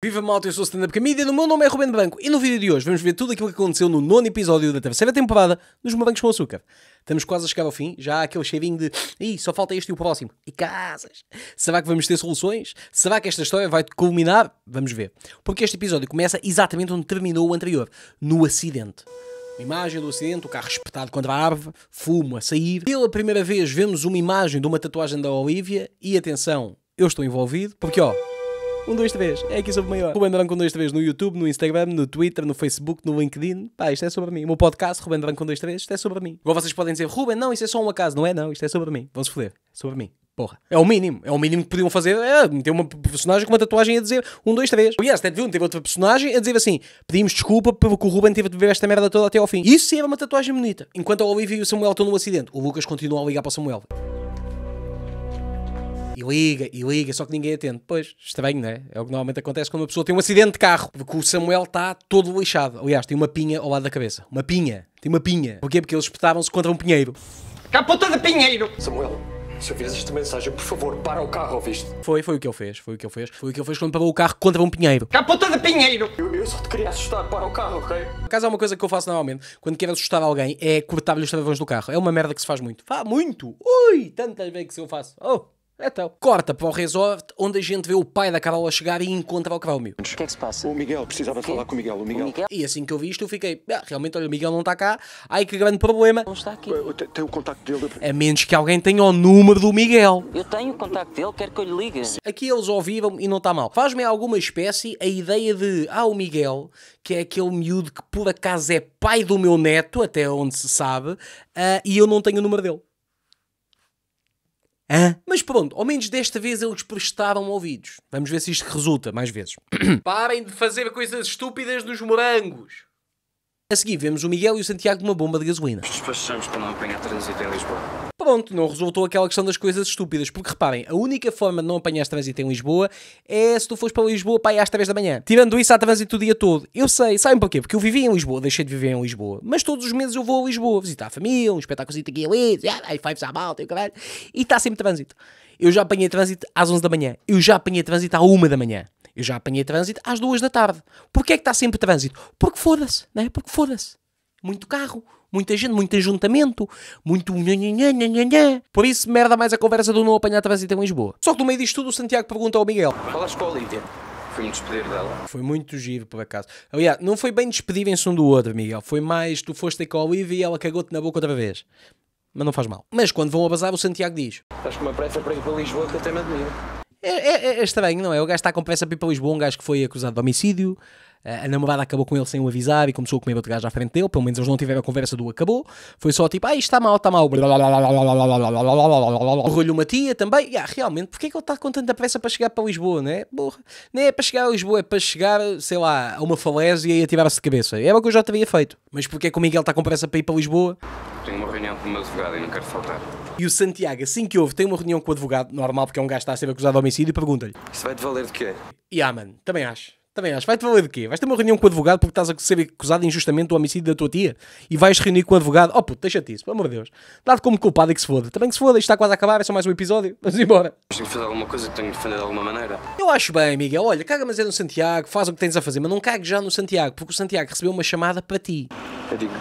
Viva malta, eu sou o stand-up comedian, o meu nome é Rúben Branco e no vídeo de hoje vamos ver tudo aquilo que aconteceu no 9º episódio da terceira temporada dos Morangos com Açúcar. Estamos quase a chegar ao fim, já há aquele cheirinho de "Ih, só falta este e o próximo." E casas! Será que vamos ter soluções? Será que esta história vai culminar? Vamos ver. Porque este episódio começa exatamente onde terminou o anterior, no acidente. Uma imagem do acidente, o carro espetado contra a árvore, fumo a sair. Pela primeira vez vemos uma imagem de uma tatuagem da Olivia e atenção, eu estou envolvido porque ó... 1, 2, 3, é aqui sobre o maior. Rúben Branco 1, 2, 3 no YouTube, no Instagram, no Twitter, no Facebook, no LinkedIn. Pá, isto é sobre mim. O meu podcast, Rúben Branco 1, 2, 3, isto é sobre mim. Agora vocês podem dizer, Rúben, não, isso é só um acaso. Não é, não, isto é sobre mim. Vão-se foder. Sobre mim. Porra. É o mínimo que podiam fazer. É, meter uma personagem com uma tatuagem a dizer 1, 2, 3. Aliás, até teve outra personagem a dizer assim, pedimos desculpa pelo que o Rúben teve de beber esta merda toda até ao fim. Isso sim era uma tatuagem bonita. Enquanto a Olivia e o Samuel estão no acidente, o Lucas continua a ligar para o Samuel. E liga, só que ninguém atende. Pois, estranho, não é? É o que normalmente acontece quando uma pessoa tem um acidente de carro. Porque o Samuel está todo lixado. Aliás, tem uma pinha ao lado da cabeça. Uma pinha. Tem uma pinha. Porquê? Porque eles espetaram-se contra um pinheiro. Capota de pinheiro! Samuel, se vês esta mensagem, por favor, para o carro, ouviste? Foi o que ele fez, foi o que ele fez quando parou o carro contra um pinheiro. Capota de pinheiro! Eu só te queria assustar, para o carro, ok? Por acaso há uma coisa que eu faço normalmente, quando quero assustar alguém, é cortar-lhe os travões do carro. É uma merda que se faz muito. Faz muito! Ui, tantas vezes que eu faço. Oh! Então, corta para o resort onde a gente vê o pai da Carol a chegar e encontra o Carol. O que é que se passa? O Miguel, precisava falar com o Miguel, E assim que eu vi isto eu fiquei, realmente olha, o Miguel não está cá, ai que grande problema. Não está aqui. Tem o contacto dele. A menos que alguém tenha o número do Miguel. Eu tenho o contacto dele, quero que eu lhe ligue. Aqui eles ouviram e não está mal. Faz-me alguma espécie a ideia de, o Miguel, que é aquele miúdo que por acaso é pai do meu neto, até onde se sabe, e eu não tenho o número dele. Mas pronto, ao menos desta vez eles prestaram ouvidos. Vamos ver se isto resulta mais vezes. Parem de fazer coisas estúpidas nos morangos. A seguir vemos o Miguel e o Santiago numa bomba de gasolina. Despachamos para não apanhar trânsito em Lisboa. Pronto, não resultou aquela questão das coisas estúpidas, porque reparem, a única forma de não apanhar trânsito em Lisboa é se tu fores para Lisboa para ir às 3 da manhã. Tirando isso, há trânsito o dia todo. Eu sei, sabem porquê? Porque eu vivi em Lisboa, deixei de viver em Lisboa, mas todos os meses eu vou a Lisboa, visitar a família, um espetáculo aqui e ali, high-fives à malta, e está sempre trânsito. Eu já apanhei trânsito às 11 da manhã, eu já apanhei trânsito à 1 da manhã. Eu já apanhei trânsito às 2 da tarde. Porquê é que está sempre trânsito? Porque foda-se, não é? Porque foda-se. Muito carro. Muita gente, muito ajuntamento, muito Por isso, merda mais a conversa do não apanhar trânsito em Lisboa. Só que no meio disto tudo, o Santiago pergunta ao Miguel. Falaste com a Olivia? Foi um despedir dela. Foi muito giro, por acaso. Aliás, não foi bem despedirem-se um do outro, Miguel. Foi mais, tu foste com a Olivia e ela cagou-te na boca outra vez. Mas não faz mal. Mas quando vão a bazar, o Santiago diz. Estás com uma pressa para ir para Lisboa que eu até me admiro. É estranho, não é? O gajo está com pressa para ir para Lisboa, um gajo que foi acusado de homicídio. A namorada acabou com ele sem o avisar e começou a comer outro gajo à frente dele. Pelo menos eles não tiveram a conversa do acabou. Foi só tipo, isto está mal, está mal. Borrou-lhe uma tia também. Realmente, porque é que ele está com tanta pressa para chegar para Lisboa, não é? Borra. Não é para chegar a Lisboa, é para chegar, sei lá, a uma falésia e atirar-se de cabeça. É o que eu já teria feito. Mas porque é que o Miguel está com pressa para ir para Lisboa? Tenho uma reunião com o meu advogado e não quero faltar. E o Santiago, assim que houve, tem uma reunião com o advogado, normal, porque é um gajo que está a ser acusado de homicídio, e pergunta-lhe. Isso vai-te valer de quê? Mano, também acho. Vai-te valer de quê? Vais ter uma reunião com o advogado porque estás a ser acusado injustamente do homicídio da tua tia? E vais reunir com o advogado? Oh puto, deixa-te isso, pelo amor de Deus. Dá-te como culpado e que se foda. Também que se foda, isto está quase a acabar, é só mais um episódio. Vamos embora. Tenho que fazer alguma coisa, tenho que defender de alguma maneira. Eu acho bem, Miguel. Olha, caga mas é no Santiago, faz o que tens a fazer, mas não cague já no Santiago, porque o Santiago recebeu uma chamada para ti. Eu digo.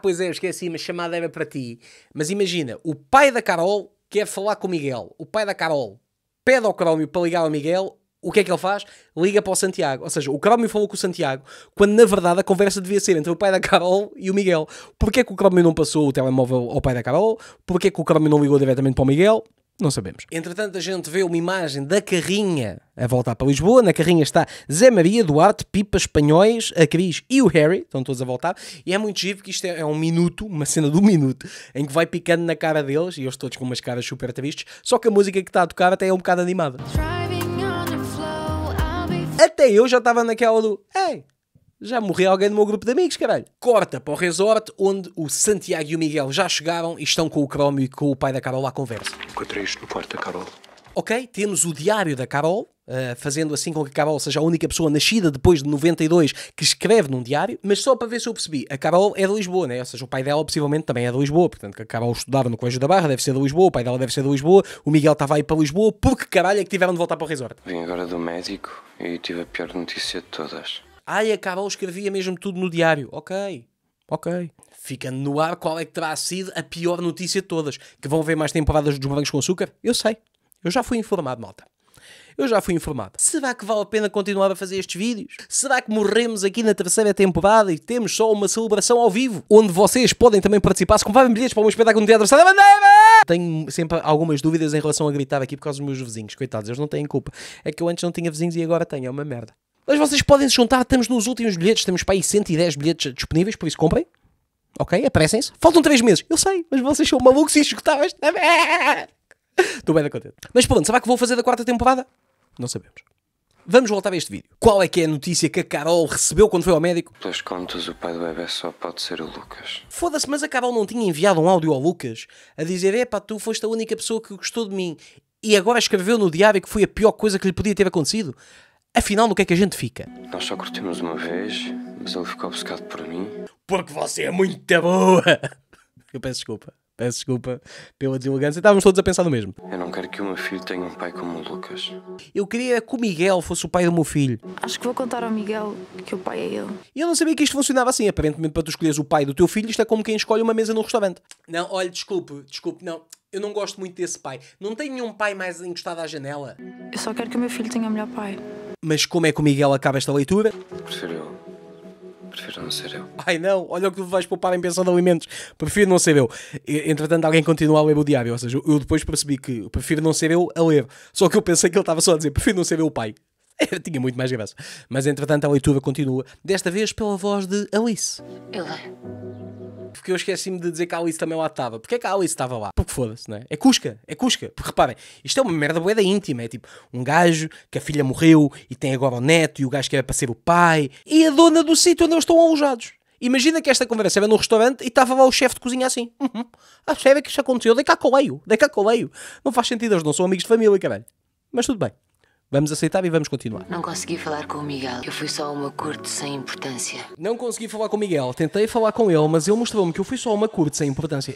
Pois é, eu esqueci, mas a chamada era para ti. Mas imagina, o pai da Carol quer falar com o Miguel. O pai da Carol pede ao Crómio para ligar ao Miguel. O que é que ele faz? Liga para o Santiago. Ou seja, o Crómio falou com o Santiago, quando na verdade a conversa devia ser entre o pai da Carol e o Miguel. Porquê é que o Crómio não passou o telemóvel ao pai da Carol? Porquê é que o Crómio não ligou diretamente para o Miguel? Não sabemos. Entretanto, a gente vê uma imagem da carrinha a voltar para Lisboa. Na carrinha está Zé Maria, Duarte, Pipa, Espanhóis, a Cris e o Harry. Estão todos a voltar. E é muito giro que isto é um minuto, uma cena de um minuto, em que vai picando na cara deles, e eles todos com umas caras super tristes. Só que a música que está a tocar até é um bocado animada. Até eu já estava naquela do... Ei, já morreu alguém do meu grupo de amigos, caralho. Corta para o resort, onde o Santiago e o Miguel já chegaram e estão com o Crómio e com o pai da Carol à conversa. Encontrei isto no quarto da Carol. Ok, temos o diário da Carol, fazendo assim com que a Carol seja a única pessoa nascida depois de 92 que escreve num diário, mas só para ver se eu percebi, a Carol é de Lisboa, né? Ou seja, o pai dela possivelmente também é de Lisboa, portanto que a Carol estudava no Colégio da Barra, deve ser de Lisboa, o pai dela deve ser de Lisboa, o Miguel estava aí para Lisboa, porque caralho é que tiveram de voltar para o resort? Vim agora do médico e tive a pior notícia de todas. Ai, a Carol escrevia mesmo tudo no diário, ok. Ok. Fica no ar qual é que terá sido a pior notícia de todas. Que vão haver mais temporadas dos Morangos com Açúcar? Eu sei. Eu já fui informado, malta. Eu já fui informado. Será que vale a pena continuar a fazer estes vídeos? Será que morremos aqui na terceira temporada e temos só uma celebração ao vivo? Onde vocês podem também participar se comprarem bilhetes para um espetáculo no Teatro Sá da Bandeira! Tenho sempre algumas dúvidas em relação a gritar aqui por causa dos meus vizinhos. Coitados, eles não têm culpa. É que eu antes não tinha vizinhos e agora tenho. É uma merda. Mas vocês podem se juntar, estamos nos últimos bilhetes, temos para aí 110 bilhetes disponíveis, por isso comprem. Ok? Aparecem-se. Faltam 3 meses. Eu sei, mas vocês são malucos e esgotavam esta merda. Estou bem da contente. Mas pronto, será que vou fazer da 4ª temporada? Não sabemos. Vamos voltar a este vídeo. Qual é a notícia que a Carol recebeu quando foi ao médico? Pelas contas, o pai do bebê só pode ser o Lucas. Foda-se, mas a Carol não tinha enviado um áudio ao Lucas a dizer, epá, tu foste a única pessoa que gostou de mim e agora escreveu no diário que foi a pior coisa que lhe podia ter acontecido? Afinal, no que é que a gente fica? Nós só curtimos uma vez, mas ele ficou obcecado por mim. Porque você é muito boa! Eu peço desculpa pela deselegância. Estávamos todos a pensar no mesmo. Eu não quero que o meu filho tenha um pai como o Lucas. Eu queria que o Miguel fosse o pai do meu filho. Acho que vou contar ao Miguel que o pai é ele. E eu não sabia que isto funcionava assim. Aparentemente, para tu escolheres o pai do teu filho, isto é como quem escolhe uma mesa num restaurante. Não, olha, desculpe, não. Eu não gosto muito desse pai. Não tem nenhum pai mais encostado à janela. Eu só quero que o meu filho tenha o melhor pai. Mas como é que o Miguel acaba esta leitura? Prefiro eu. Prefiro não ser eu. Ai não, olha o que tu vais poupar em pensão de alimentos. Prefiro não ser eu. Entretanto, alguém continua a ler o diário. Ou seja, eu depois percebi que prefiro não ser eu a ler. Só que eu pensei que ele estava só a dizer prefiro não ser eu o pai. Tinha muito mais graça. Mas entretanto, a leitura continua. Desta vez pela voz de Alice. Ele é. Porque eu esqueci-me de dizer que a Alice também lá estava. Porquê é que a Alice estava lá? Porque foda-se, não é? É cusca, é cusca. Porque reparem, isto é uma merda boeda íntima. É tipo, um gajo que a filha morreu e tem agora o neto e o gajo que era para ser o pai. E a dona do sítio onde eles estão alojados. Imagina que esta conversa era num restaurante e estava lá o chefe de cozinha assim. Ah, sério que isto aconteceu? Dei cá coleio. Não faz sentido, eles não são amigos de família, caralho. Mas tudo bem. Vamos aceitar e vamos continuar. Não consegui falar com o Miguel. Eu fui só uma corte sem importância. Não consegui falar com o Miguel. Tentei falar com ele, mas ele mostrou-me que eu fui só uma corte sem importância.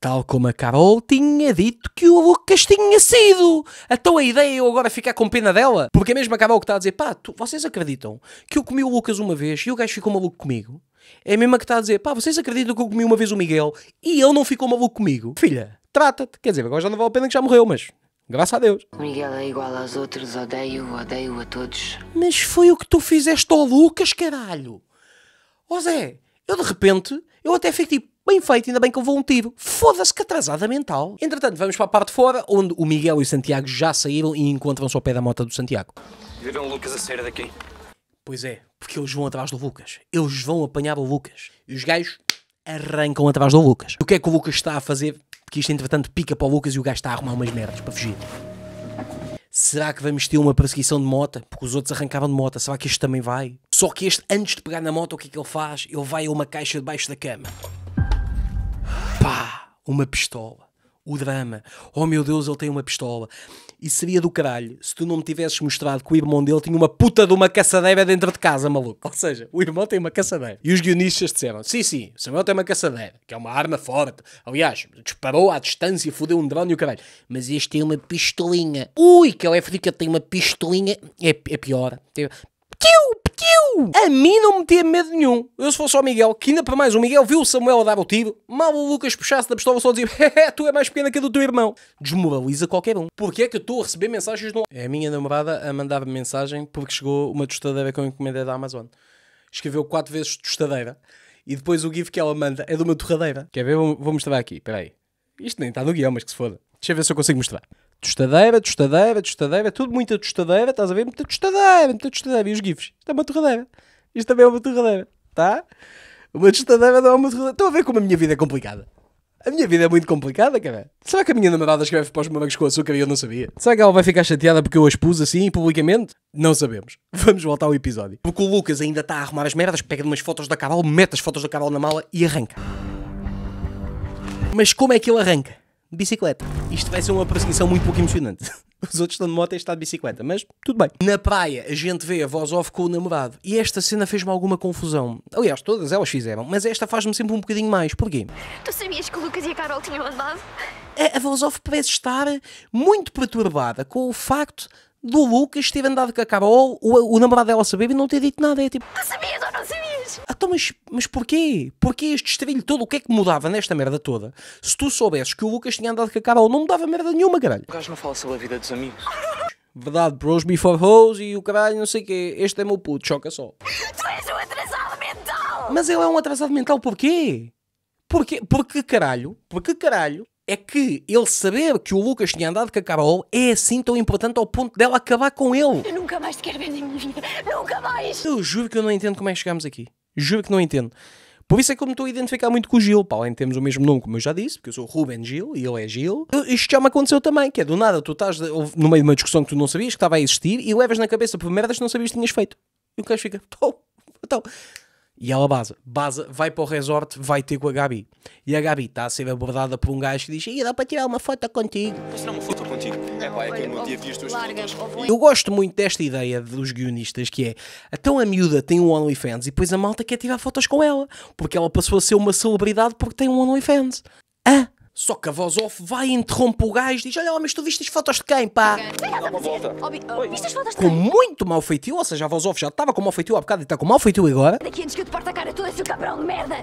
Tal como a Carol tinha dito que o Lucas tinha sido. Então a ideia é eu agora ficar com pena dela? Porque a mesma Carol que está a dizer, pá, vocês acreditam que eu comi o Lucas uma vez e o gajo ficou maluco comigo? É a mesma que está a dizer, pá, vocês acreditam que eu comi uma vez o Miguel e ele não ficou maluco comigo? Filha... trata-te. Quer dizer, agora já não vale a pena que já morreu, mas... graças a Deus. Miguel é igual aos outros. Odeio-o a todos. Mas foi o que tu fizeste ao Lucas, caralho. Ó Zé, eu de repente... eu até fico tipo... bem feito, ainda bem que eu vou um tiro. Foda-se que atrasada mental. Entretanto, vamos para a parte de fora, onde o Miguel e o Santiago já saíram e encontram-se ao pé da moto do Santiago. Viram o Lucas a sair daqui? Pois é, porque eles vão atrás do Lucas. Eles vão apanhar o Lucas. E os gajos arrancam atrás do Lucas. O que é que o Lucas está a fazer... que isto entretanto pica para o Lucas e o gajo está a arrumar umas merdas para fugir. Será que vamos ter uma perseguição de moto? Porque os outros arrancavam de moto. Será que este também vai? Só que este, antes de pegar na moto, o que é que ele faz? Ele vai a uma caixa debaixo da cama. Pá! Uma pistola. O drama. Oh meu Deus, ele tem uma pistola. E seria do caralho se tu não me tivesses mostrado que o irmão dele tinha uma puta de uma caçadeira dentro de casa, maluco. Ou seja, o irmão tem uma caçadeira. E os guionistas disseram, sim, o Samuel tem uma caçadeira, que é uma arma forte. Aliás, disparou à distância, fodeu um drone e o caralho. Mas este tem uma pistolinha. Ui, que ele é fodido que ele tem uma pistolinha. É pior. Tem... a mim não me tinha medo nenhum. Eu se fosse ao Miguel, que ainda para mais o Miguel viu o Samuel a dar o tiro, mal o Lucas puxasse da pistola só dizia, tu é mais pequena que a do teu irmão. Desmoraliza qualquer um. Porque é que eu estou a receber mensagens no... é a minha namorada a mandar-me mensagem porque chegou uma tostadeira que eu encomendei da Amazon. Escreveu 4 vezes tostadeira e depois o gif que ela manda é de uma torradeira. Quer ver? Vou mostrar aqui, peraí. Isto nem está no guião, mas que se foda. Deixa eu ver se eu consigo mostrar. Tostadeira, tudo muita tostadeira, estás a ver? Muita tostadeira. E os gifs? Isto é uma torradeira. Isto também é uma torradeira, tá? Uma tostadeira não é uma torradeira. Estão a ver como a minha vida é complicada? A minha vida é muito complicada, cara. Será que a minha namorada escreve para os Morangos com Açúcar e eu não sabia? Será que ela vai ficar chateada porque eu a expus assim, publicamente? Não sabemos. Vamos voltar ao episódio. Porque o Lucas ainda está a arrumar as merdas, pega umas fotos da Carol, mete as fotos da Carol na mala e arranca. Mas como é que ele arranca? de bicicleta. Isto vai ser uma perseguição muito pouco emocionante. Os outros estão de moto e está de bicicleta, mas tudo bem. Na praia, a gente vê a voz off com o namorado. E esta cena fez-me alguma confusão. Aliás, todas elas fizeram, mas esta faz-me sempre um bocadinho mais. Porquê? Tu sabias que o Lucas e a Carol tinham andado? A voz off parece estar muito perturbada com o facto do Lucas ter andado com a Carol, o namorado dela saber e não ter dito nada. É tipo, tu sabias ou não sabias? Ah, então, mas porquê? Porquê este estrilho todo? O que é que mudava nesta merda toda? Se tu soubesses que o Lucas tinha andado com a Carol, não mudava merda nenhuma, caralho. O gajo não fala sobre a vida dos amigos. Verdade, bros before hoes e o caralho, não sei o quê. Este é meu puto, choca só. Tu és um atrasado mental! Mas ele é um atrasado mental porquê? Porquê? Porque caralho... é que ele saber que o Lucas tinha andado com a Carol é assim tão importante ao ponto dela acabar com ele. Eu nunca mais te quero ver na minha vida. Nunca mais. Eu juro que eu não entendo como é que chegámos aqui. Juro que não entendo. Por isso é que eu me estou a identificar muito com o Gil. Pá, além de termos o mesmo nome, como eu já disse, porque eu sou o Rúben Gil e ele é Gil. Isto já me aconteceu também, que é do nada, tu estás no meio de uma discussão que tu não sabias que estava a existir e levas na cabeça por merdas que não sabias que tinhas feito. E o gajo fica... Então... E ela baza, vai para o resort, vai ter com a Gabi. E a Gabi está a ser abordada por um gajo que diz: "Ih, dá para tirar uma foto contigo." Posso tirar uma foto contigo? É pá, é que eu não tinha visto as fotos. Eu gosto muito desta ideia dos guionistas, que é, então a miúda tem um OnlyFans e depois a malta quer tirar fotos com ela, porque ela passou a ser uma celebridade porque tem um OnlyFans. Ah! Só que a voz off vai, interrompe o gajo e diz: "Olha lá, mas tu viste as fotos de quem, pá?" Viste as fotos de quem? Com muito mau feitio, ou seja, a voz off já estava com mau feitio há bocado e está com mau feitio agora. Daqui antes que eu te parta a cara toda, seu cabrão de merda!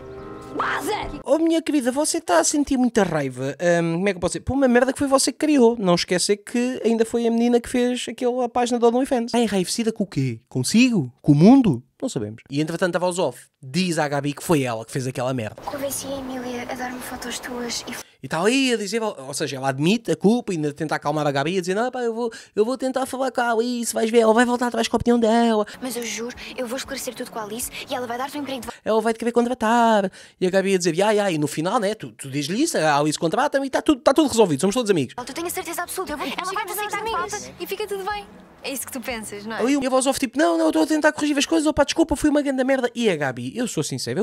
Baza! Oh, minha querida, você está a sentir muita raiva. Como é que eu posso dizer? Por uma merda que foi você que criou. Não esquecer que ainda foi a menina que fez aquela página do OnlyFans. Está enraivecida com o quê? Consigo? Com o mundo? Não sabemos. E entretanto a voz off diz à Gabi que foi ela que fez aquela merda. Convenci a Emília a dar-me fotos tuas e está ali a dizer, ou seja, ela admite a culpa e ainda tenta acalmar a Gabi a dizer: "Não, pá, eu vou tentar falar com a Alice, vais ver, ela vai voltar atrás com a opinião dela. Mas eu juro, eu vou esclarecer tudo com a Alice e ela vai dar-te um emprego. Ela vai te querer contratar." E a Gabi a dizer: e no final, né, tu diz-lhe isso, a Alice contrata-me e está tudo resolvido, somos todos amigos. Tu tenho a certeza absoluta, ela vai fazer amigos e fica tudo bem. É isso que tu pensas, não é? E a voz off tipo: não, eu estou a tentar corrigir as coisas, opá, desculpa, fui uma grande merda. E a Gabi, eu sou sincero,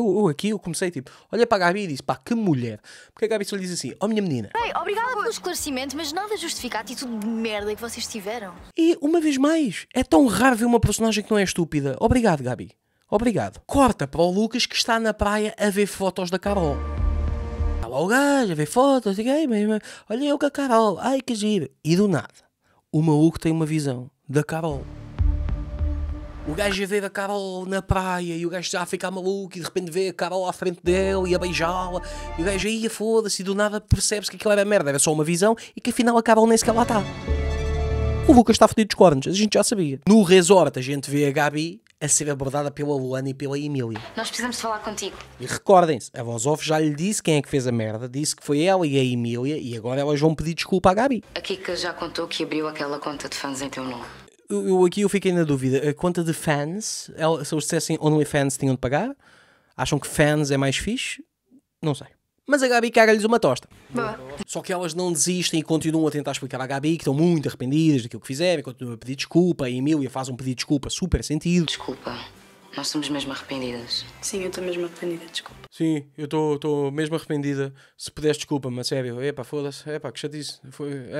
eu comecei tipo, olha para a Gabi e disse: pá, que mulher. Porque a Gabi só lhe diz assim: "Ó, minha menina, obrigada pelo esclarecimento, mas nada justifica a atitude de merda que vocês tiveram." E uma vez mais, é tão raro ver uma personagem que não é estúpida. Obrigado, Gabi. Obrigado. Corta para o Lucas, que está na praia a ver fotos da Carol. Está lá o gajo a ver fotos, mas olha eu com a Carol, ai que giro. E do nada, o maluco tem uma visão da Carol. O gajo ia ver a Carol na praia e o gajo já fica maluco e de repente vê a Carol à frente dele e a beijá-la e o gajo ia foda-se e do nada percebe-se que aquilo era merda, era só uma visão e que afinal a Carol nem sequer lá está. O Lucas está fodido dos cornos, a gente já sabia. No resort a gente vê a Gabi a ser abordada pela Luana e pela Emília. "Nós precisamos falar contigo." E recordem-se, a voz off já lhe disse quem é que fez a merda, disse que foi ela e a Emília e agora elas vão pedir desculpa à Gabi. "A Kika já contou que abriu aquela conta de fãs em teu nome." Eu fiquei na dúvida. A conta de fans, se eles dissessem OnlyFans tinham de pagar? Acham que fans é mais fixe? Não sei. Mas a Gabi caga-lhes uma tosta. Boa. Só que elas não desistem e continuam a tentar explicar à Gabi que estão muito arrependidas daquilo que fizeram e continuam a pedir desculpa. A Emília faz um pedido de desculpa super sentido. "Desculpa, nós estamos mesmo arrependidas." "Sim, eu estou mesmo arrependida, desculpa." "Sim, eu estou mesmo arrependida. Se puderes, desculpa-me, sério. Epá, foda-se. Epá, que chatice.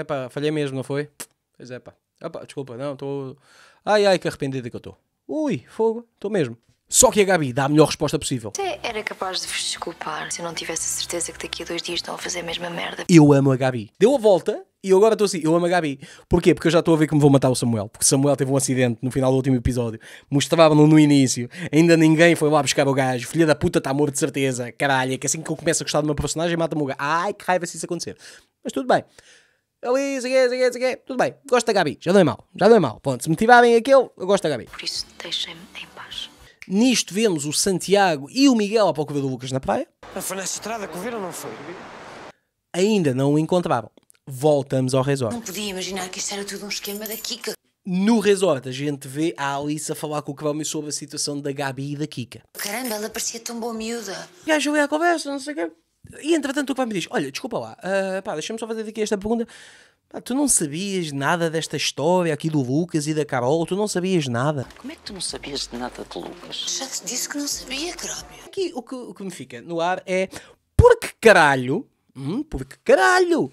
Epá, falhei mesmo, não foi? Pois é, pá. Opa, desculpa, não, estou... Ai, que arrependida que eu estou. Ui, fogo, estou mesmo." Só que a Gabi dá a melhor resposta possível. "Você era capaz de vos desculpar se eu não tivesse a certeza que daqui a 2 dias estão a fazer a mesma merda." Eu amo a Gabi. Deu a volta e eu agora estou assim, eu amo a Gabi. Porquê? Porque eu já estou a ver que me vou matar o Samuel. Porque Samuel teve um acidente no final do último episódio. Mostravam-no no início. Ainda ninguém foi lá buscar o gajo. Filha da puta, está morto de certeza. Caralho, é que assim que eu começo a gostar de uma personagem, mata-me o gajo. Ai, que raiva se isso acontecer. Mas tudo bem. Ali, se quer, tudo bem, gosto da Gabi, já não é mau, pronto, se me tirarem aquele, eu gosto da Gabi. "Por isso deixem-me em paz." Nisto vemos o Santiago e o Miguel à procura do Lucas na praia. "Não foi nessa estrada que o viram, não foi?" Ainda não o encontraram. Voltamos ao resort. "Não podia imaginar que isto era tudo um esquema da Kika." No resort a gente vê a Alice a falar com o Crómio sobre a situação da Gabi e da Kika. "Caramba, ela parecia tão boa miúda." O gajo ali à conversa, não sei o quê. E entretanto o que vai me diz: "Olha, desculpa lá, pá, deixa-me só fazer aqui esta pergunta. Pá, tu não sabias nada desta história aqui do Lucas e da Carol? Tu não sabias nada?" "Como é que tu não sabias de nada de Lucas?" "Já te disse que não sabia, Crómio." Aqui o que me fica no ar é: por que caralho Porque caralho,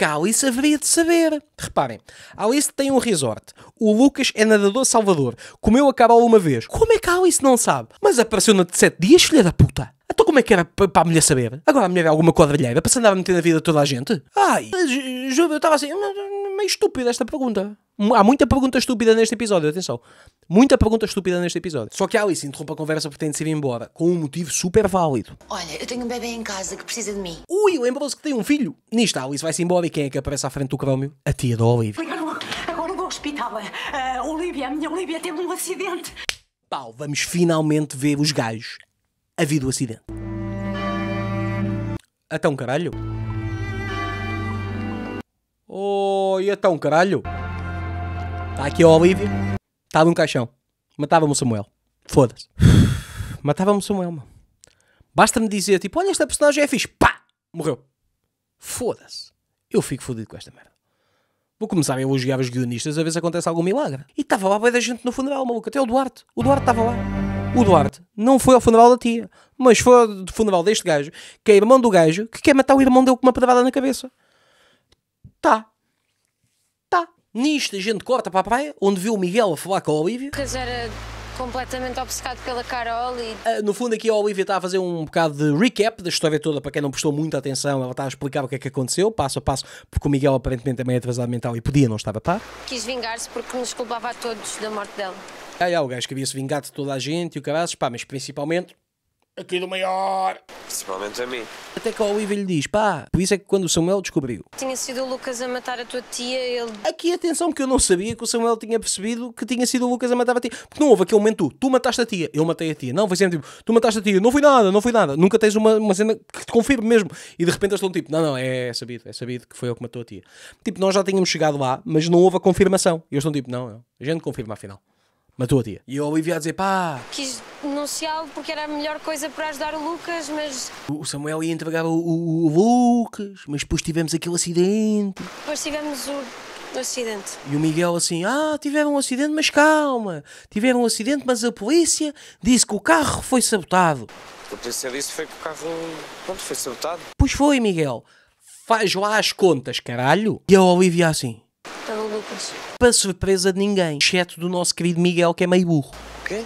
a Alice haveria de saber. Reparem, a Alice tem um resort. O Lucas é nadador Salvador. Comeu a Carol uma vez. Como é que a Alice não sabe? Mas apareceu-na de 7 dias, filha da puta. Então como é que era para a mulher saber? Agora a mulher é alguma quadrilheira para se andar a meter na vida de toda a gente? Ai, juro, eu estava assim, meio estúpida esta pergunta. Há muita pergunta estúpida neste episódio, atenção. Muita pergunta estúpida neste episódio. Só que a Alice interrompe a conversa porque tem de se ir embora, com um motivo super válido. Olha, eu tenho um bebê em casa que precisa de mim. Ui, lembrou-se que tem um filho. Nisto a Alice vai-se embora e quem é que aparece à frente do crómio? A tia da Olivia. Agora vou ao hospital. Olivia, a minha Olivia teve um acidente. Pau, vamos finalmente ver os gajos a vir do acidente. Então caralho. Oh, e então caralho. Está aqui a Olivia. Está num caixão. Matava-me o Samuel. Foda-se. Matava-me o Samuel, mano. Basta-me dizer, tipo, olha, esta personagem é fixe. Pá! Morreu. Foda-se. Eu fico fodido com esta merda. Vou começar a elogiar os guionistas a ver se acontece algum milagre. E estava lá bem da gente no funeral, maluco. Até o Duarte. O Duarte estava lá. O Duarte não foi ao funeral da tia, mas foi ao funeral deste gajo, que é irmão do gajo, que quer matar o irmão dele com uma pedrada na cabeça. Tá. Nisto a gente corta para a praia, onde viu o Miguel a falar com a Olivia. Porque era completamente obcecado pela Carol e... no fundo aqui a Olivia está a fazer um bocado de recap da história toda, para quem não prestou muita atenção, ela está a explicar o que é que aconteceu, passo a passo, porque o Miguel aparentemente também é atrasado mental e podia não estar a estar. Quis vingar-se porque nos culpava a todos da morte dela. Aí há o gajo que havia-se vingado de toda a gente e o caraças, pá, mas principalmente... aquilo maior. Principalmente a mim. Até que a Olivia lhe diz, pá, por isso é que quando o Samuel descobriu... tinha sido o Lucas a matar a tua tia, ele... Aqui atenção, porque eu não sabia que o Samuel tinha percebido que tinha sido o Lucas a matar a tia. Porque não houve aquele momento, tu mataste a tia, eu matei a tia. Não, foi sempre tipo, tu mataste a tia, não foi nada, não foi nada. Nunca tens uma cena que te confirme mesmo. E de repente eles estão tipo, não, é sabido que foi eu que matou a tia. Tipo, nós já tínhamos chegado lá, mas não houve a confirmação. E eles estão tipo, não, a gente confirma afinal. Matou a tia. E a Olivia a dizer, pá... quis denunciá-lo porque era a melhor coisa para ajudar o Lucas, mas... o Samuel ia entregar o Lucas, mas depois tivemos aquele acidente. Depois tivemos o acidente. E o Miguel assim, tiveram um acidente, mas calma. Tiveram um acidente, mas a polícia disse que o carro foi sabotado. A polícia disse foi que o carro, pronto, foi sabotado. Pois foi, Miguel. Faz lá as contas, caralho. E a Olivia assim... pelo Lucas. Para surpresa de ninguém, exceto do nosso querido Miguel, que é meio burro. O quê?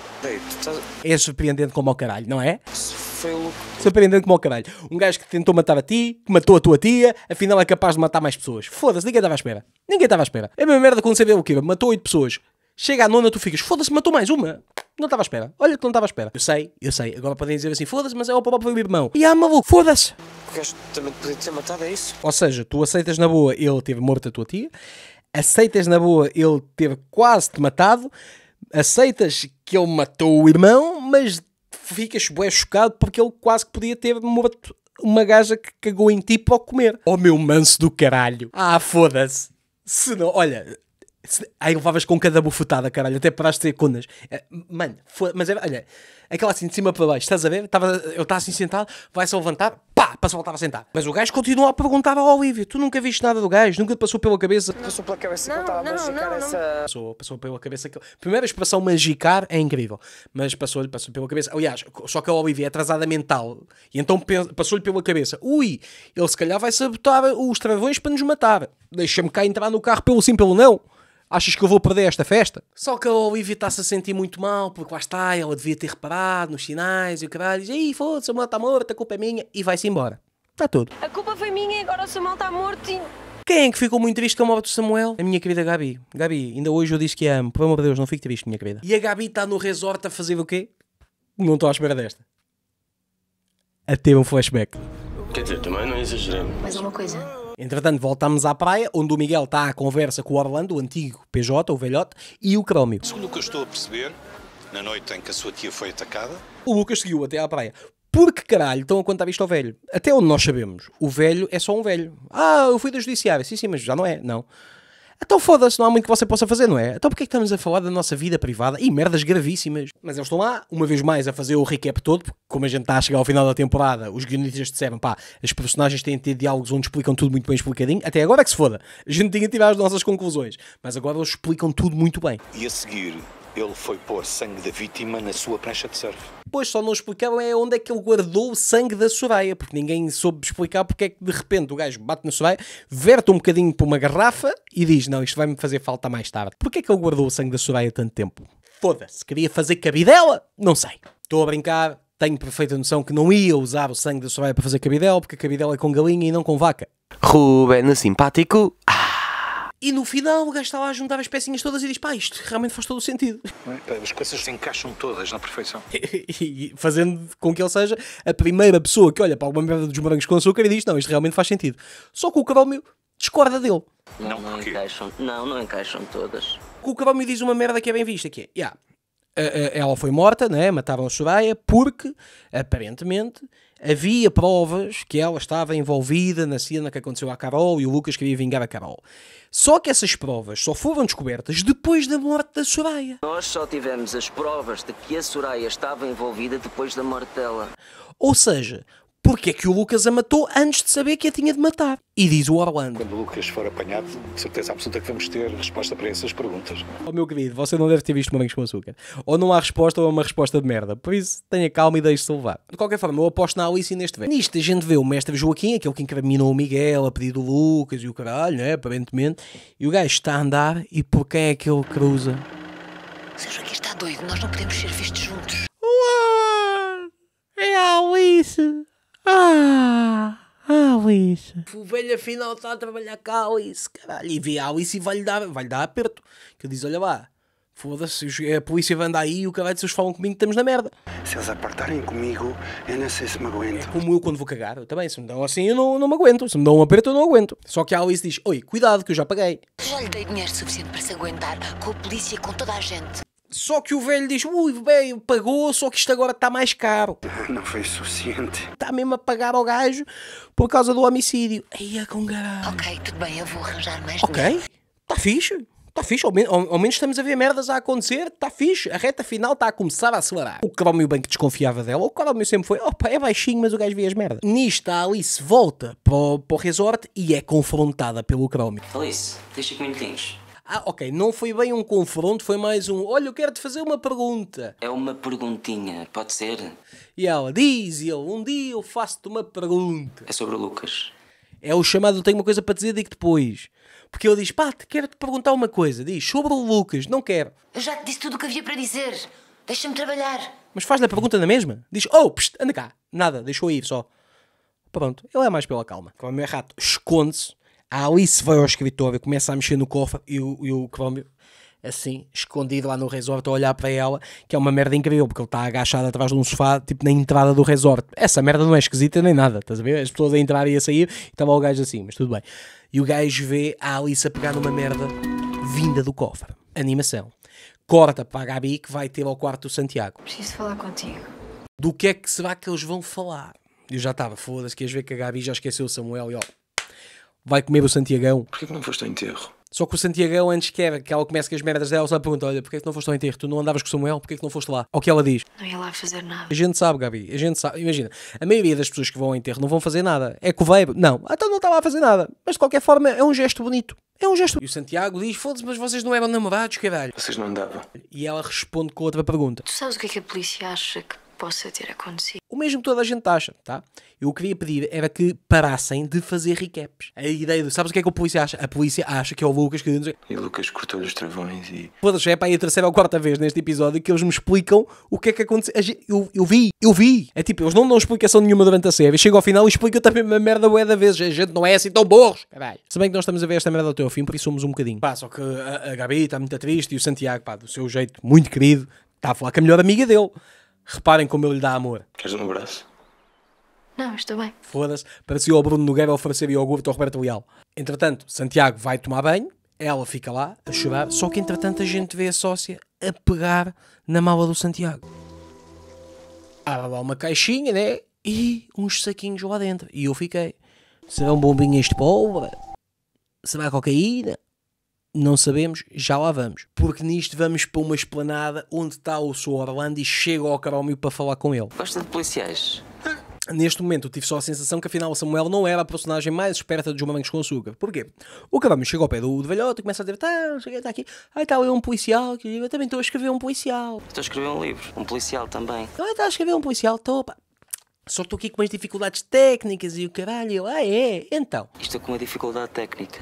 É surpreendente como ao caralho, não é? Foi o... surpreendente como ao caralho. Um gajo que tentou matar a ti, que matou a tua tia, afinal é capaz de matar mais pessoas. Foda-se, ninguém estava à espera. Ninguém estava à espera. É a mesma merda quando você vê o quê? Matou 8 pessoas. Chega à nona, tu ficas, foda-se, matou mais uma. Não estava à espera. Olha que não estava à espera. Eu sei. Agora podem dizer assim, foda-se, mas é o próprio irmão. E maluco, foda-se. O gajo também podia ter matado, é isso? Ou seja, tu aceitas na boa ele ter morto a tua tia, aceitas na boa ele ter quase-te matado, aceitas que ele matou o irmão, mas ficas bué chocado porque ele quase que podia ter morto uma gaja que cagou em ti para o comer. Oh meu manso do caralho. Foda-se. Se não, olha... aí levavas com cada bufotada, caralho, até paraste de ter condas. Mano, mas olha, aquela assim de cima para baixo, estás a ver? Eu estava assim sentado, vai-se levantar, pá, para se voltar a sentar. Mas o gajo continua a perguntar ao Olívio, tu nunca viste nada do gajo, nunca te passou pela cabeça. Não. Passou pela cabeça que eu estava a magicar essa... Passou pela cabeça que... primeiro a expressão magicar é incrível, mas passou-lhe pela cabeça. Aliás, só que a Olívio é atrasada mental, e então passou-lhe pela cabeça. Ui, ele se calhar vai sabotar os travões para nos matar. Deixa-me cá entrar no carro pelo sim, pelo não. Achas que eu vou perder esta festa? Só que a Olivia está-se a sentir muito mal, porque lá está, ela devia ter reparado nos sinais e o caralho. Diz, ei, foda-se, Samuel está morto, a culpa é minha. E vai-se embora. Está tudo. A culpa foi minha e agora o Samuel está morto e... quem é que ficou muito triste com a morte do Samuel? A minha querida Gabi. Gabi, ainda hoje eu disse que a amo. Pelo amor de Deus, não fique triste, minha querida. E a Gabi está no resort a fazer o quê? Não estou à espera desta. A ter um flashback. Quer dizer, também não exageramos. Mais uma coisa... entretanto, voltámos à praia, onde o Miguel está à conversa com o Orlando, o antigo PJ, o velhote, e o Crómio. Segundo o que eu estou a perceber, na noite em que a sua tia foi atacada... o Lucas seguiu até à praia. Porque caralho estão a contar isto ao velho? Até onde nós sabemos, o velho é só um velho. Eu fui da judiciária. Sim, mas já não é, não. Então foda-se, não há muito que você possa fazer, não é? Então porquê é que estamos a falar da nossa vida privada? E merdas gravíssimas. Mas eles estão lá, uma vez mais, a fazer o recap todo, porque como a gente está a chegar ao final da temporada, os guionistas disseram, pá, as personagens têm de ter diálogos onde explicam tudo muito bem explicadinho. Até agora é que se foda. A gente tinha de tirar as nossas conclusões. Mas agora eles explicam tudo muito bem. E a seguir, Ele foi pôr sangue da vítima na sua prancha de surf. Pois, só não explicaram é onde é que ele guardou o sangue da Soraya, porque ninguém soube explicar porque é que de repente o gajo bate na Soraya, verte um bocadinho para uma garrafa e diz, não, isto vai-me fazer falta mais tarde. Porquê é que ele guardou o sangue da Soraya tanto tempo? Foda-se, queria fazer cabidela? Não sei. Estou a brincar, tenho perfeita noção que não ia usar o sangue da Soraya para fazer cabidela, porque a cabidela é com galinha e não com vaca. Rúben, simpático. E no final o gajo está lá a juntar as pecinhas todas e diz, pá, isto realmente faz todo o sentido. As coisas se encaixam todas na perfeição. E fazendo com que ele seja a primeira pessoa que olha para alguma merda dos Morangos com Açúcar e diz, não, isto realmente faz sentido. Só que o Carol discorda dele. Não, não encaixam, não encaixam todas. O Carol diz uma merda que é bem vista, que é, yeah, ela foi morta, né? Mataram a Soraya porque, aparentemente, havia provas que ela estava envolvida na cena que aconteceu à Carol e o Lucas queria vingar a Carol. Só que essas provas só foram descobertas depois da morte da Soraya. Nós só tivemos as provas de que a Soraya estava envolvida depois da morte dela. Ou seja, porque é que o Lucas a matou antes de saber que a tinha de matar? E diz o Orlando. Quando o Lucas for apanhado, de certeza absoluta que vamos ter resposta para essas perguntas. Oh meu querido, você não deve ter visto Morangos com Açúcar. Ou não há resposta ou é uma resposta de merda. Por isso, tenha calma e deixe-se levar. De qualquer forma, eu aposto na Alice e neste velho. Nisto a gente vê o mestre Joaquim, aquele que incriminou o Miguel a pedido do Lucas e o caralho, né? Aparentemente. E o gajo está a andar e por quem é que ele cruza? O Sr. Joaquim está doido, nós não podemos ser vistos juntos. Uau! É a Alice! Alice. O velho afinal está a trabalhar com a Alice, caralho. E vê a Alice e vai-lhe dar aperto. Que ele diz, olha lá, foda-se, a polícia vai andar aí e o caralho, se eles falam comigo, estamos na merda. Se eles apartarem comigo, eu não sei se me aguento. É como eu quando vou cagar, eu também, se me dão assim, eu não me aguento. Se me dão um aperto, eu não aguento. Só que a Alice diz, oi, cuidado que eu já paguei. Já lhe dei dinheiro suficiente para se aguentar com a polícia e com toda a gente. Só que o velho diz, ui, bem, pagou, só que isto agora está mais caro. Não foi suficiente. Está mesmo a pagar ao gajo por causa do homicídio. Aí é com caralho. Ok, tudo bem, eu vou arranjar mais dinheiro. Ok, está fixe, ao menos estamos a ver merdas a acontecer, está fixe. A reta final está a começar a acelerar. O Carol bem que desconfiava dela, o Carol sempre foi, opa, é baixinho, mas o gajo vê as merdas. Nisto a Alice volta para o resort e é confrontada pelo Carol. Alice, deixa comigo minutinhos. Ah, ok, não foi bem um confronto, foi mais um, olha, eu quero-te fazer uma pergunta. É uma perguntinha, pode ser? E ela diz, e ele, um dia eu faço-te uma pergunta. É sobre o Lucas. É o chamado, tenho uma coisa para dizer, digo depois. Porque ele diz, pá, quero-te perguntar uma coisa. Diz, sobre o Lucas, não quero. Eu já te disse tudo o que havia para dizer, deixa-me trabalhar. Mas faz-lhe a pergunta na mesma. Diz, oh, pst, anda cá, nada, deixou ir só. Pronto, ele é mais pela calma. Como é rato, esconde-se. A Alice vai ao escritório, começa a mexer no cofre e o Crómio, assim, escondido lá no resort, a olhar para ela, que é uma merda incrível, porque ele está agachado atrás de um sofá, tipo na entrada do resort. Essa merda não é esquisita nem nada, estás a ver? As pessoas a entrar e a sair, e estava o gajo assim, mas tudo bem. E o gajo vê a Alice a pegar numa merda vinda do cofre. Animação. Corta para a Gabi, que vai ter ao quarto do Santiago. Preciso falar contigo. Do que é que será que eles vão falar? Eu já estava, foda-se, queres ver que a Gabi já esqueceu o Samuel e ó... Vai comer o Santiagão. Porquê que não foste ao enterro? Só que o Santiagão antes que ela comece com as merdas dela, só pergunta, olha, porquê que não foste ao enterro? Tu não andavas com o Samuel? Porquê que não foste lá? Ao que ela diz? Não ia lá fazer nada. A gente sabe, Gabi, a gente sabe. Imagina, a maioria das pessoas que vão ao enterro não vão fazer nada. É coveiro? Não. Então não está lá a fazer nada. Mas de qualquer forma é um gesto bonito. É um gesto. E o Santiago diz, foda-se, mas vocês não eram namorados, caralho. Vocês não andavam. E ela responde com outra pergunta. Tu sabes o que é que a polícia acha que possa ter acontecido? O mesmo que toda a gente acha, tá? Eu queria pedir era que parassem de fazer recaps. A ideia de, sabes o que é que a polícia acha? A polícia acha que é o Lucas que... E o Lucas cortou-lhe os travões e... Pô, já é para aí a terceira ou quarta vez neste episódio que eles me explicam o que é que aconteceu. Eu vi! É tipo, eles não dão explicação nenhuma durante a série. Chega ao final e explica também uma merda bué da vez. A gente não é assim tão burros, caralho. Se bem que nós estamos a ver esta merda até ao fim, por isso somos um bocadinho. Pá, só que a Gabi está muito triste e o Santiago, pá, do seu jeito muito querido, está a falar com a melhor amiga dele. Reparem como ele lhe dá amor. Queres um abraço? Não, estou bem. Foda-se, parecia o Bruno Nogueira oferecer iogurte ao Roberto Leal. Entretanto, Santiago vai tomar banho, ela fica lá a chorar, só que entretanto a gente vê a sócia a pegar na mala do Santiago. Há lá uma caixinha, né? E uns saquinhos lá dentro. E eu fiquei, serão bombinhas de pólvora? Será cocaína? Não sabemos, já lá vamos. Porque nisto vamos para uma esplanada onde está o Sr. Orlando e chega ao Carolmio para falar com ele. Gosta de policiais? neste momento eu tive só a sensação que afinal o Samuel não era a personagem mais esperta dos Morangos com Açúcar. Porquê? O cabrão chegou ao pé do velhote e começa a dizer: tá, cheguei até aqui, aí tá, eu um policial, que eu também estou a escrever um policial. Estou a escrever um livro, um policial também. Eu estou a escrever um policial, estou, pá. Só estou aqui com umas dificuldades técnicas e o caralho, ah é, então. Estou com uma dificuldade técnica.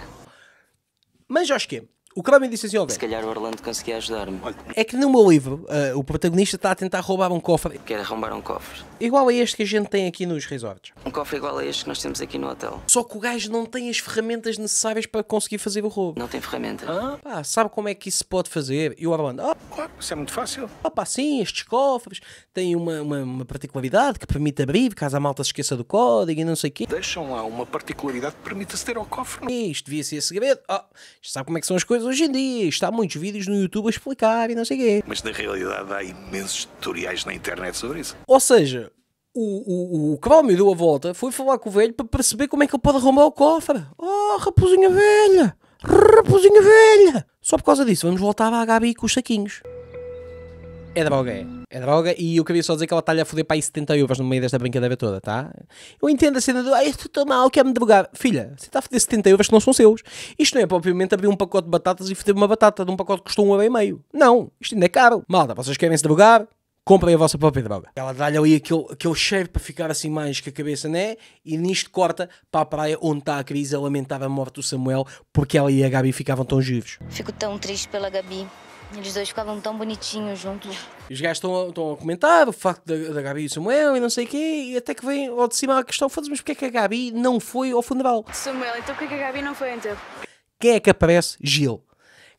Mas acho que o Carol me disse assim, ó, se calhar o Orlando conseguia ajudar-me. É que no meu livro, o protagonista está a tentar roubar um cofre. Quer arrombar um cofre. Igual a este que a gente tem aqui nos resorts. Um cofre igual a este que nós temos aqui no hotel. Só que o gajo não tem as ferramentas necessárias para conseguir fazer o roubo. Não tem ferramenta. Ah, pá, sabe como é que isso se pode fazer? E o Orlando, ó, oh, isso é muito fácil. Ó, oh, pá, sim, estes cofres têm uma particularidade que permite abrir, caso a malta se esqueça do código e não sei o quê. Deixam lá uma particularidade que permite aceder ao cofre. Isto devia ser segredo. Ó, oh, sabe como é que são as coisas? Hoje em dia, está há muitos vídeos no YouTube a explicar e não sei o quê. Mas na realidade há imensos tutoriais na internet sobre isso. Ou seja, o Carol me deu a volta, foi falar com o velho para perceber como é que ele pode arrombar o cofre. Oh, raposinha velha! Raposinha velha! Só por causa disso, vamos voltar à Gabi com os saquinhos. É droga, é. É droga, e eu queria só dizer que ela está-lhe a foder para aí 70 euros no meio desta brincadeira toda, tá? Eu entendo a cena do, ah, isto está mal, quero-me drogar. Filha, você está a foder 70 euros que não são seus. Isto não é propriamente abrir um pacote de batatas e foder uma batata de um pacote que custou €1,5. Não, isto ainda é caro. Malta, vocês querem se drogar? Comprem a vossa própria droga. Ela dá-lhe ali aquele cheiro para ficar assim mais que a cabeça, né? E nisto corta para a praia onde está a Cris a lamentar a morte do Samuel, porque ela e a Gabi ficavam tão vivos. Fico tão triste pela Gabi. Eles dois ficavam tão bonitinhos juntos. Os gajos estão a comentar o facto da Gabi e o Samuel e não sei o quê, e até que vem ao de cima a questão, foda-se, mas porquê é que a Gabi não foi ao funeral? Samuel, então porquê é que a Gabi não foi ao enterro? Quem é que aparece? Gil,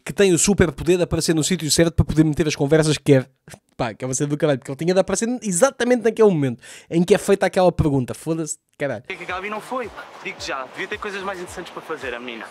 que tem o super poder de aparecer no sítio certo para poder meter as conversas que quer. Pá, que é uma cena do caralho, porque ele tinha de aparecer exatamente naquele momento em que é feita aquela pergunta, foda-se, caralho. Porquê é que a Gabi não foi? Digo-te já, devia ter coisas mais interessantes para fazer, a menina.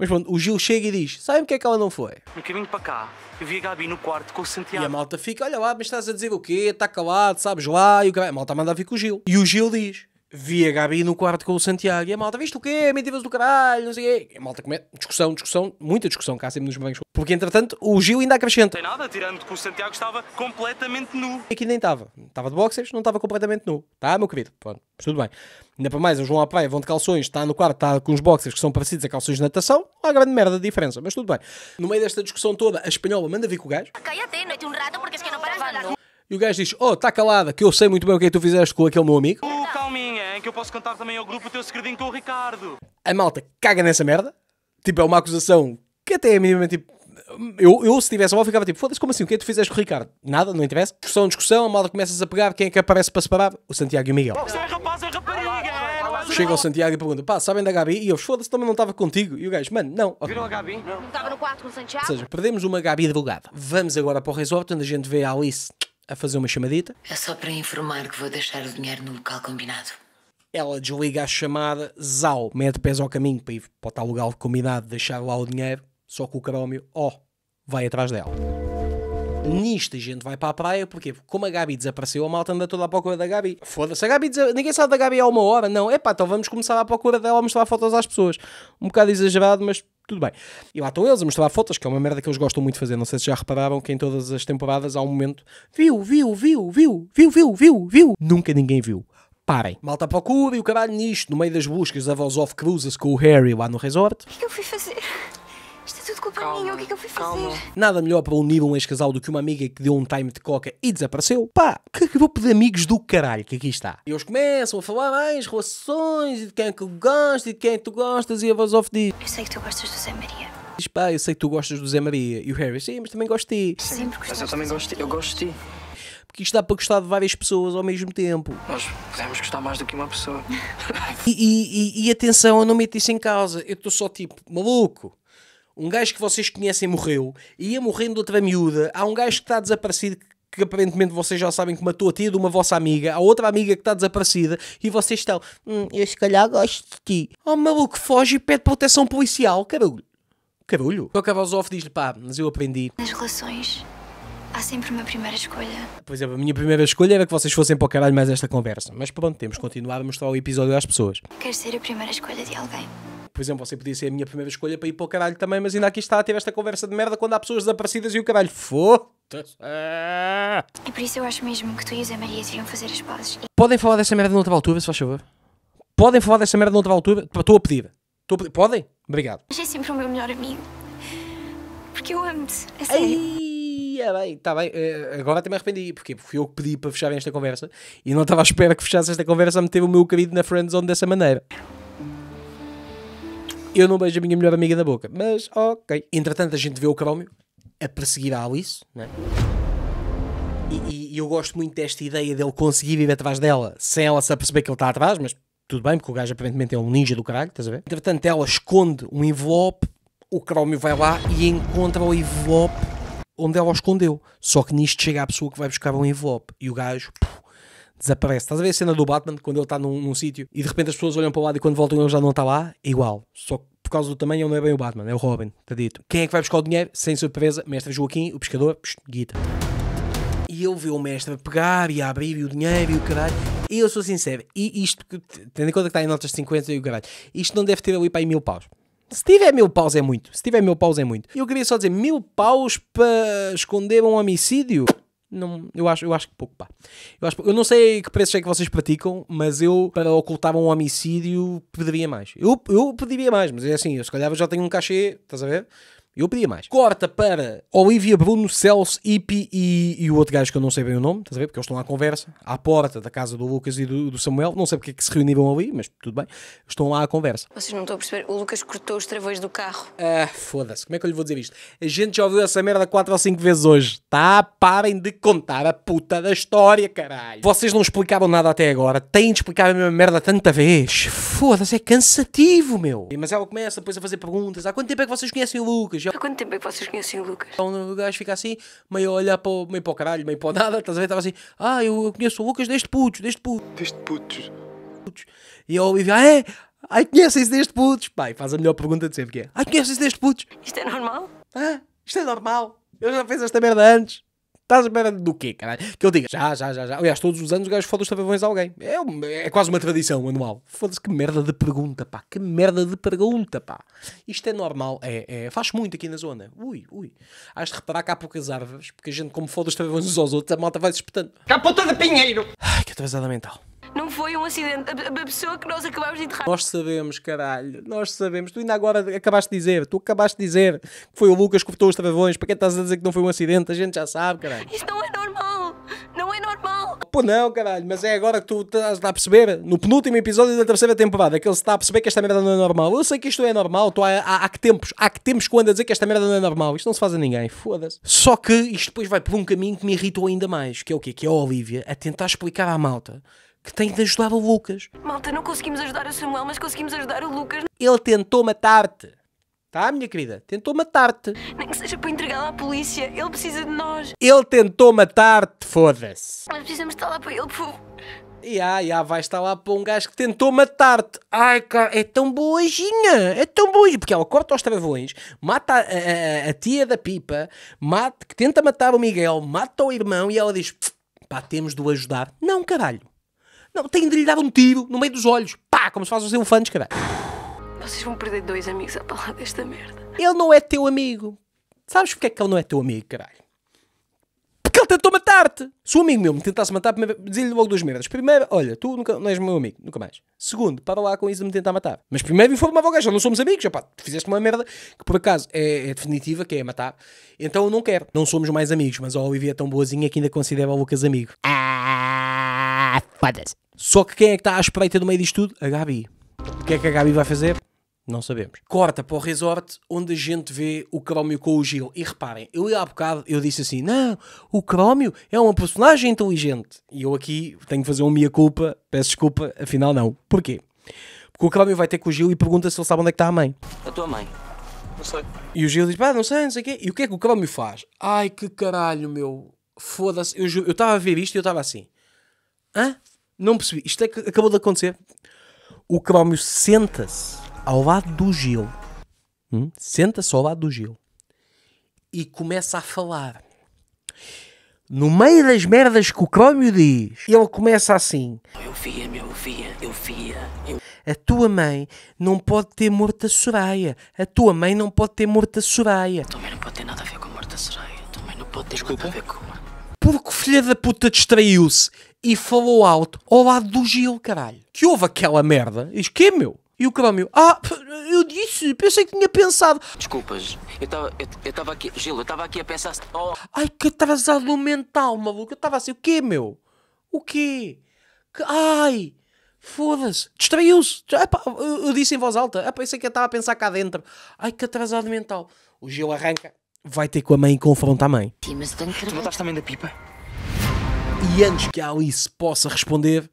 Mas pronto, o Gil chega e diz, sabe porque é que ela não foi? No caminho para cá, eu vi a Gabi no quarto com o Santiago. E a malta fica, olha lá, mas estás a dizer o quê? Está calado, sabes lá? E o caralho, a malta manda vir com o Gil. E o Gil diz, vi a Gabi no quarto com o Santiago. E a malta, viste o quê? Mentiras do caralho, não sei o quê. E a malta começa, discussão, muita discussão, cá sempre nos morangos. Porque entretanto, o Gil ainda acrescenta. Não tem nada, tirando que o Santiago estava completamente nu. E aqui nem estava. Estava de boxers, não estava completamente nu. Tá, meu querido? Pronto, tudo bem. Ainda para mais, eles vão à praia, vão de calções, está no quarto, está com os boxers que são parecidos a calções de natação, há grande merda de diferença, mas tudo bem. No meio desta discussão toda, a espanhola manda vir com o gajo. E o gajo diz, oh, está calada, que eu sei muito bem o que é que tu fizeste com aquele meu amigo. Calminha, em que eu posso contar também ao grupo o teu segredinho com o Ricardo. A malta caga nessa merda, tipo, é uma acusação que até é minimamente, tipo, eu se tivesse mal ficava tipo, foda-se, como assim, o que é que tu fizeste com o Ricardo? Nada, não interessa. Discussão, a malta começas a pegar, quem é que aparece para separar? O Santiago e o Miguel. Chega ao Santiago e pergunta, pá, sabem da Gabi? E eu, foda-se, também não estava contigo. E o gajo, mano, não. Viram a Gabi? Não estava no quarto com o Santiago? Ou seja, perdemos uma Gabi drogada. Vamos agora para o resort, onde a gente vê a Alice a fazer uma chamadita. É só para informar que vou deixar o dinheiro no local combinado. Ela desliga a chamada, zau, mete pés ao caminho para ir para o tal lugar combinado, deixar lá o dinheiro, só que o carómio, ó, vai atrás dela. Nisto a gente vai para a praia, porque como a Gabi desapareceu, a malta anda toda à procura da Gabi. Foda-se, a Gabi ninguém sabe da Gabi há uma hora, não. Epá, então vamos começar à procura dela a mostrar fotos às pessoas. Um bocado exagerado, mas tudo bem. E lá estão eles a mostrar fotos, que é uma merda que eles gostam muito de fazer. Não sei se já repararam que em todas as temporadas há um momento... Viu. Nunca ninguém viu. Parem. Malta procura e o caralho nisto. No meio das buscas, a voz off cruza-se com o Harry lá no resort. O que eu fui fazer? Isto é tudo culpa minha, o que é que eu fui fazer? Nada melhor para unir um ex-casal do que uma amiga que deu um time de coca e desapareceu. Pá, que grupo de amigos do caralho que aqui está. E eles começam a falar mais relações, e de quem é que eu gosto, e de quem é que tu gostas, e a voz off diz... Eu sei que tu gostas do Zé Maria. Diz, pá, eu sei que tu gostas do Zé Maria. E o Harry, sim, mas também gosto de ti. Sim, mas eu também gosto de ti. Eu gosto de ti. Porque isto dá para gostar de várias pessoas ao mesmo tempo. Nós podemos gostar mais do que uma pessoa. E atenção, eu não meto isso em causa. Eu estou só tipo, maluco. Um gajo que vocês conhecem morreu, e ia morrendo outra miúda, há um gajo que está desaparecido, que aparentemente vocês já sabem que matou a tia de uma vossa amiga, há outra amiga que está desaparecida, e vocês estão, eu se calhar gosto de ti. Oh maluco, foge e pede proteção policial, caralho. Caralho. O Cavazov diz-lhe, pá, mas eu aprendi. Nas relações, há sempre uma primeira escolha. Pois é, a minha primeira escolha era que vocês fossem para o caralho mais esta conversa, mas pronto, temos que continuar a mostrar o episódio às pessoas. Quero ser a primeira escolha de alguém. por exemplo, você podia ser a minha primeira escolha para ir para o caralho também, mas ainda aqui está a ter esta conversa de merda quando há pessoas desaparecidas e o caralho, foda-se. E por isso eu acho mesmo que tu e o Zé Maria deviam fazer as pazes. Podem falar dessa merda noutra altura, se faz favor? Podem falar dessa merda noutra altura? Estou a pedir. Podem? Obrigado. Mas é sempre o meu melhor amigo. Porque eu amo-te. É sério. Está bem, agora até me arrependi. Porquê? Porque fui eu que pedi para fecharem esta conversa e não estava à espera que fechasse esta conversa a meter o meu querido na friendzone dessa maneira. Eu não beijo a minha melhor amiga na boca, mas ok. Entretanto, a gente vê o Crómio a perseguir a Alice, né? E eu gosto muito desta ideia dele conseguir ir atrás dela sem ela se aperceber que ele está atrás, mas tudo bem, porque o gajo aparentemente é um ninja do caralho, estás a ver? Entretanto, ela esconde um envelope, o Crómio vai lá e encontra o envelope onde ela o escondeu. Só que nisto chega a pessoa que vai buscar um envelope e o gajo desaparece. Estás a ver a cena do Batman quando ele está num sítio e de repente as pessoas olham para o lado e quando voltam ele já não está lá? É igual. Só que por causa do tamanho ele não é bem o Batman, é o Robin, está dito. Quem é que vai buscar o dinheiro? Sem surpresa, mestre Joaquim, o pescador, guita. E ele vê o mestre pegar e abrir e o dinheiro e o caralho. E eu sou sincero, e isto, tendo em conta que está em notas de 50 e o caralho, isto não deve ter ali para aí 1000 paus. Se tiver 1000 paus é muito, se tiver 1000 paus é muito. Eu queria só dizer, 1000 paus para esconder um homicídio? Não, eu acho que pouco, pá. Eu não sei que preços é que vocês praticam, mas eu, para ocultar um homicídio, pediria mais. Eu pediria mais, mas é assim, eu se calhar já tenho um cachê, estás a ver? Eu pedia mais. Corta para Olivia, Bruno, Celso, Ipi e o outro gajo que eu não sei bem o nome, estás a ver? Porque eles estão à conversa, à porta da casa do Lucas e do Samuel. Não sei porque é que se reuniram ali, mas tudo bem. Estão lá à conversa. Vocês não estão a perceber, o Lucas cortou os travões do carro. Ah, foda-se, como é que eu lhe vou dizer isto? A gente já ouviu essa merda 4 ou 5 vezes hoje. Tá? Parem de contar a puta da história, caralho. Vocês não explicaram nada até agora. Têm de explicar a mesma merda tanta vez. Foda-se, é cansativo, meu. Mas ela começa depois a fazer perguntas. Há quanto tempo é que vocês conhecem o Lucas? Há quanto tempo é que vocês conhecem o Lucas? Então o gajo fica assim, meio a olhar para meio para o caralho, meio para o nada, estás a ver? Estava assim, eu conheço o Lucas desde putos. E eu ouvi, é? Ai, conhecem-se desde putos? Pai, faz a melhor pergunta de sempre que é. Ai, conhecem-se desde putos? Isto é normal? Isto é normal. Eu já fiz esta merda antes. Estás a merda do quê, caralho? Que eu digo, já. Aliás, todos os anos o gajo foda os travões a alguém. É quase uma tradição anual. Foda-se, que merda de pergunta, pá. Isto é normal. Faz muito aqui na zona. Ui. Hás de reparar que há poucas árvores, porque a gente, como foda os travões uns aos outros, a malta vai-se espetando. Capota de pinheiro! Ai, que atrasada mental. Não foi um acidente. A pessoa que nós acabámos de enterrar. Nós sabemos, caralho. Nós sabemos. Tu ainda agora acabaste de dizer. Que foi o Lucas que cortou os travões. Para que estás a dizer que não foi um acidente? A gente já sabe, caralho. Isso não é normal. Não é normal. Pô, não, caralho. Mas é agora que tu estás a perceber. No penúltimo episódio da 3ª temporada. Que ele está a perceber que esta merda não é normal. Eu sei que isto é normal. Há que tempos quando a dizer que esta merda não é normal. Isto não se faz a ninguém. Foda-se. Só que isto depois vai por um caminho que me irritou ainda mais. Que é o quê? Que é a Olivia a tentar explicar à malta que tem de ajudar o Lucas. Malta, não conseguimos ajudar o Samuel, mas conseguimos ajudar o Lucas. Ele tentou matar-te. Tá, minha querida? Tentou matar-te. Nem que seja para entregá-la à polícia. Ele precisa de nós. Ele tentou matar-te, foda-se. Mas precisamos estar lá para ele, por favor. Vai estar lá para um gajo que tentou matar-te. Ai, cara, é tão boazinha. Porque ela corta os travões, mata a tia da pipa, que tenta matar o Miguel, mata o irmão e ela diz, pá, temos de o ajudar. Não, caralho. Não, tem de lhe dar um tiro no meio dos olhos. Pá, como se faz os elefantes, caralho. Vocês vão perder 2 amigos à palavra desta merda. Ele não é teu amigo. Sabes porque é que ele não é teu amigo, caralho? Porque ele tentou matar-te. Se um amigo meu me tentasse matar, dizia-lhe logo 2 merdas. Primeiro, olha, tu nunca, não és meu amigo, nunca mais. Segundo, para lá com isso de me tentar matar. Mas primeiro informava o gajo, não somos amigos. Pá, fizeste uma merda que por acaso é definitiva, que é matar. Então eu não quero. Não somos mais amigos, mas a Olivia é tão boazinha que ainda considera o Lucas amigo. Só que quem é que está à espreita no meio disto tudo? A Gabi. O que é que a Gabi vai fazer? Não sabemos. Corta para o resort onde a gente vê o Crómio com o Gil. E reparem, eu há bocado eu disse assim, não, o Crómio é uma personagem inteligente. E eu aqui tenho que fazer uma meia-culpa, peço desculpa, afinal não. Porquê? Porque o Crómio vai ter com o Gil e pergunta se ele sabe onde é que está a mãe. A tua mãe? Não sei. E o Gil diz, pá, não sei o quê. E o que é que o Crómio faz? Ai, que caralho, meu. Foda-se. Eu juro, eu estava a ver isto e eu estava assim. Hã? Não percebi. Isto é que acabou de acontecer. O Crómio senta-se ao lado do Gil. Senta-se ao lado do Gil. E começa a falar. no meio das merdas que o Crómio diz, ele começa assim: Eu via. A tua mãe não pode ter morto a Soraya. A tua mãe não pode ter morto a Soraya. A tua mãe não pode ter nada a ver com morta a Soraya. A tua mãe não pode ter nada a ver com... Porque filha da puta distraiu-se e falou alto ao lado do Gil, caralho. Que houve aquela merda. Diz, que é meu? E o Crómio, eu disse, pensei que tinha pensado. Desculpas, eu estava aqui, Gil, eu estava aqui a pensar... Oh. Ai, que atrasado mental, maluco. Eu estava assim, o quê, meu? O quê? Ai, foda-se, distraiu-se. Eu disse em voz alta, pensei que eu estava a pensar cá dentro. Ai, que atrasado mental. O Gil arranca, vai ter com a mãe e confronta a mãe. Sim, mas tu botaste também da pipa? E antes que a Alice possa responder...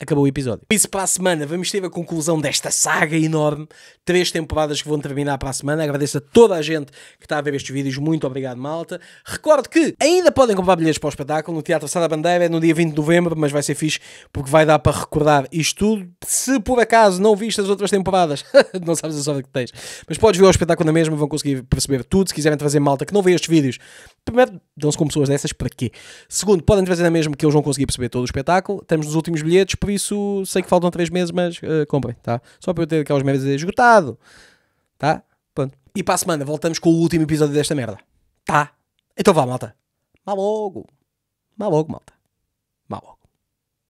acabou o episódio. Por isso, para a semana vamos ter a conclusão desta saga enorme. 3 temporadas que vão terminar para a semana. Agradeço a toda a gente que está a ver estes vídeos. Muito obrigado, malta. Recordo que ainda podem comprar bilhetes para o espetáculo no Teatro Sá da Bandeira. É no dia 20 de novembro, mas vai ser fixe porque vai dar para recordar isto tudo. Se por acaso não viste as outras temporadas, não sabes a sorte que tens. Mas podes ver o espetáculo na mesma, vão conseguir perceber tudo. Se quiserem trazer malta que não vê estes vídeos, primeiro, dão-se com pessoas dessas, para quê? Segundo, podem trazer na mesma que eles vão conseguir perceber todo o espetáculo. Estamos nos últimos bilhetes. Por isso, sei que faltam 3 meses, mas comprem, tá? Só para eu ter aquelas merdas esgotado, tá? Pronto. E para a semana voltamos com o último episódio desta merda, tá? Então vá, malta. Má logo. Má logo, malta. Má logo.